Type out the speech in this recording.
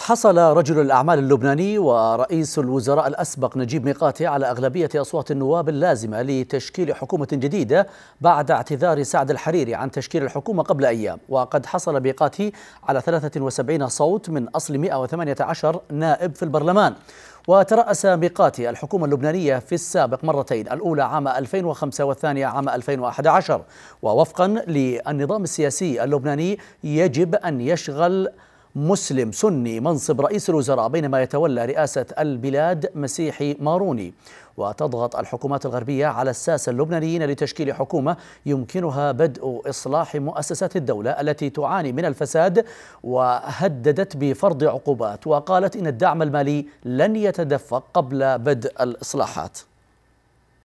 حصل رجل الأعمال اللبناني ورئيس الوزراء الأسبق نجيب ميقاتي على أغلبية أصوات النواب اللازمة لتشكيل حكومة جديدة بعد اعتذار سعد الحريري عن تشكيل الحكومة قبل أيام. وقد حصل ميقاتي على 73 صوت من أصل 118 نائب في البرلمان. وترأس ميقاتي الحكومة اللبنانية في السابق مرتين، الأولى عام 2005 والثانية عام 2011. ووفقا للنظام السياسي اللبناني يجب أن يشغل مسلم سني منصب رئيس الوزراء، بينما يتولى رئاسة البلاد مسيحي ماروني. وتضغط الحكومات الغربية على الساسة اللبنانيين لتشكيل حكومة يمكنها بدء إصلاح مؤسسات الدولة التي تعاني من الفساد، وهددت بفرض عقوبات، وقالت إن الدعم المالي لن يتدفق قبل بدء الإصلاحات.